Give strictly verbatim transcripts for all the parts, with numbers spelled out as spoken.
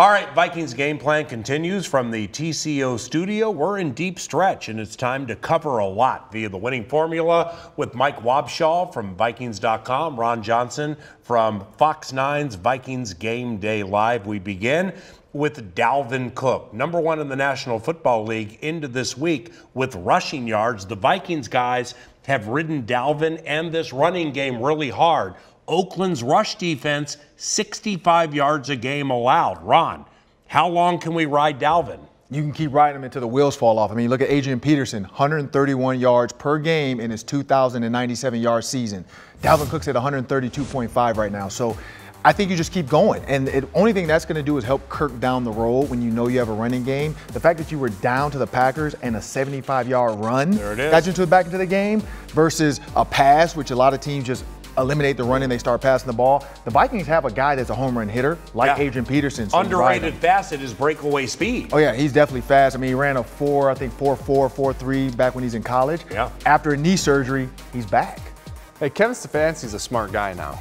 All right, Vikings game plan continues from the T C O studio. We're in deep stretch, and it's time to cover a lot via the winning formula with Mike Wobschall from Vikings dot com, Ron Johnson from Fox nine's Vikings Game Day Live. We begin with Dalvin Cook, number one in the National Football League into this week with rushing yards. The Vikings guys have ridden Dalvin and this running game really hard. Oakland's rush defense, sixty-five yards a game allowed. Ron, how long can we ride Dalvin? You can keep riding him until the wheels fall off. I mean, look at Adrian Peterson, one hundred thirty-one yards per game in his two thousand ninety-seven yard season. Dalvin Cook's at one hundred thirty-two point five right now. So I think you just keep going. And the only thing that's going to do is help Kirk down the road when you know you have a running game. The fact that you were down to the Packers and a seventy-five yard run there it is. got you to the back into the game versus a pass, which a lot of teams just eliminate the run and they start passing the ball. The Vikings have a guy that's a home run hitter like yeah. Adrian Peterson. So underrated fast at his breakaway speed. Oh yeah, he's definitely fast. I mean, he ran a four, I think four four, four three back when he's in college. Yeah. After a knee surgery, he's back. Hey, Kevin Stefanski's a smart guy now.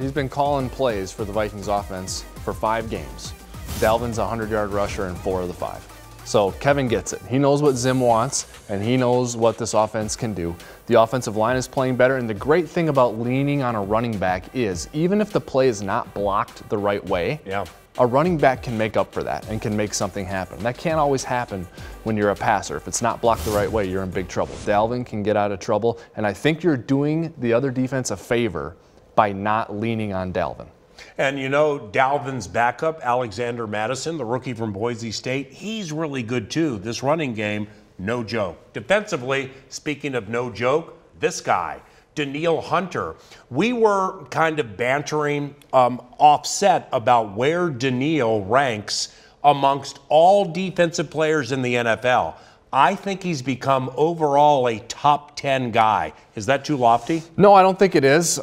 He's been calling plays for the Vikings offense for five games. Dalvin's a hundred yard rusher in four of the five. So Kevin gets it. He knows what Zim wants, and he knows what this offense can do. The offensive line is playing better, and the great thing about leaning on a running back is, even if the play is not blocked the right way, yeah. a running back can make up for that and can make something happen. That can't always happen when you're a passer. If it's not blocked the right way, you're in big trouble. Dalvin can get out of trouble, and I think you're doing the other defense a favor by not leaning on Dalvin. And you know, Dalvin's backup, Alexander Madison, the rookie from Boise State, he's really good too. This running game, no joke. Defensively, speaking of no joke, this guy, Danielle Hunter. We were kind of bantering, um, offset about where Danielle ranks amongst all defensive players in the N F L. I think he's become overall a top ten guy. Is that too lofty? No, I don't think it is.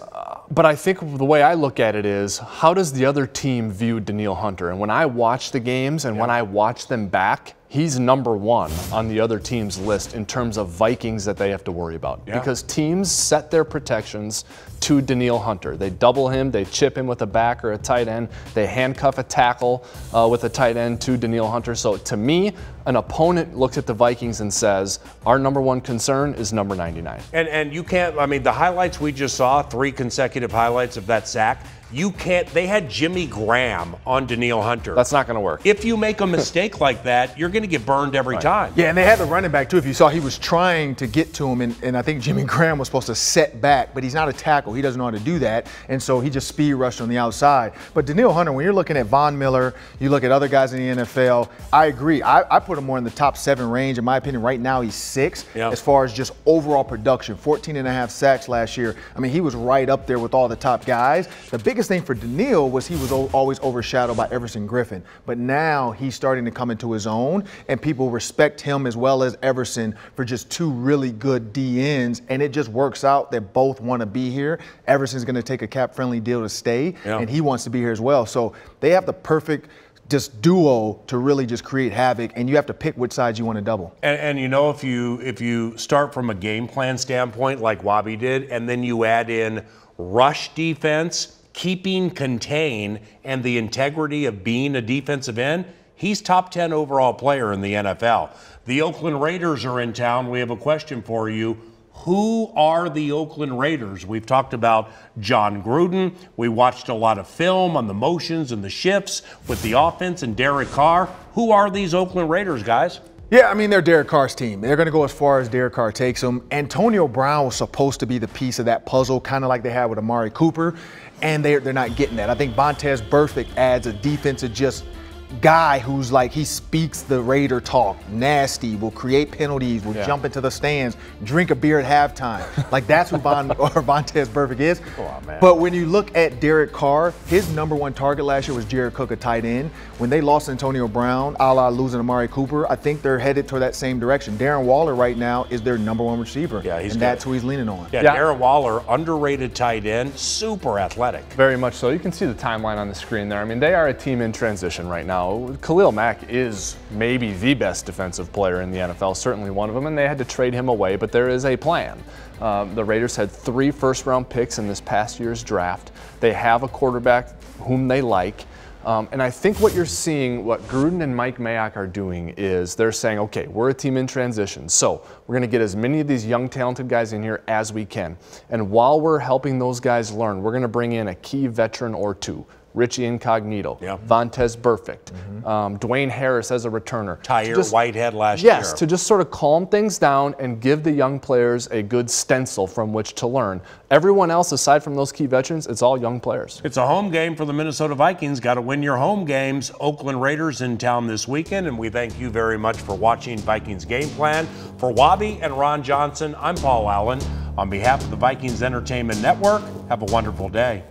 But I think the way I look at it is, how does the other team view Danielle Hunter? And when I watch the games and yeah. when I watch them back, he's number one on the other team's list in terms of Vikings that they have to worry about. Yeah. Because teams set their protections to Danielle Hunter. They double him, they chip him with a back or a tight end, they handcuff a tackle uh, with a tight end to Danielle Hunter. So to me, an opponent looks at the Vikings and says, our number one concern is number ninety-nine. And, and you can't, I mean, the highlights we just saw, three consecutive highlights of that sack, you can't, they had Jimmy Graham on Danielle Hunter. That's not going to work. If you make a mistake like that, you're going to get burned every right. time. Yeah, and they had the running back, too. If you saw, he was trying to get to him, and, and I think Jimmy Graham was supposed to set back, but he's not a tackle. He doesn't know how to do that, and so he just speed rushed on the outside. But Danielle Hunter, when you're looking at Von Miller, you look at other guys in the N F L, I agree. I, I put him more in the top seven range. In my opinion, right now he's six yeah. as far as just overall production. fourteen and a half sacks last year. I mean, he was right up there with all the top guys. The big biggest thing for Danielle was he was always overshadowed by Everson Griffin, but now he's starting to come into his own, and people respect him as well as Everson for just two really good D Ns, and it just works out that both want to be here. Everson's going to take a cap-friendly deal to stay, yeah. and he wants to be here as well. So they have the perfect just duo to really just create havoc, and you have to pick which side you want to double. And, and you know, if you if you start from a game plan standpoint like Wobby did, and then you add in rush defense, keeping contain, and the integrity of being a defensive end, he's top ten overall player in the N F L. The Oakland Raiders are in town. We have a question for you. Who are the Oakland Raiders? We've talked about Jon Gruden. We watched a lot of film on the motions and the shifts with the offense and Derek Carr. Who are these Oakland Raiders, guys? Yeah, I mean, they're Derek Carr's team. They're going to go as far as Derek Carr takes them. Antonio Brown was supposed to be the piece of that puzzle, kind of like they had with Amari Cooper, and they're, they're not getting that. I think Vontaze Burfict adds a defensive just guy who's like, he speaks the Raider talk, nasty, will create penalties, will yeah. jump into the stands, drink a beer at halftime. Like, that's who Von, or Vontaze Burfict is. Oh, man. But when you look at Derek Carr, his number one target last year was Jared Cook, a tight end. When they lost Antonio Brown, a la losing Amari Cooper, I think they're headed toward that same direction. Darren Waller right now is their number one receiver, yeah, he's and good. That's who he's leaning on. Yeah, yeah, Darren Waller, underrated tight end, super athletic. Very much so. You can see the timeline on the screen there. I mean, they are a team in transition right now. Now, Khalil Mack is maybe the best defensive player in the N F L, certainly one of them, and they had to trade him away, but there is a plan. Um, the Raiders had three first round picks in this past year's draft. They have a quarterback whom they like. Um, and I think what you're seeing, what Gruden and Mike Mayock are doing is they're saying, okay, we're a team in transition, so we're going to get as many of these young, talented guys in here as we can. And while we're helping those guys learn, we're going to bring in a key veteran or two. Richie Incognito, yeah. Vontaze Burfict, mm-hmm. um, Dwayne Harris as a returner. Tyre Whitehead last yes, year. Yes, to just sort of calm things down and give the young players a good stencil from which to learn. Everyone else, aside from those key veterans, it's all young players. It's a home game for the Minnesota Vikings. Got to win your home games. Oakland Raiders in town this weekend, and we thank you very much for watching Vikings Game Plan. For Wabi and Ron Johnson, I'm Paul Allen. On behalf of the Vikings Entertainment Network, have a wonderful day.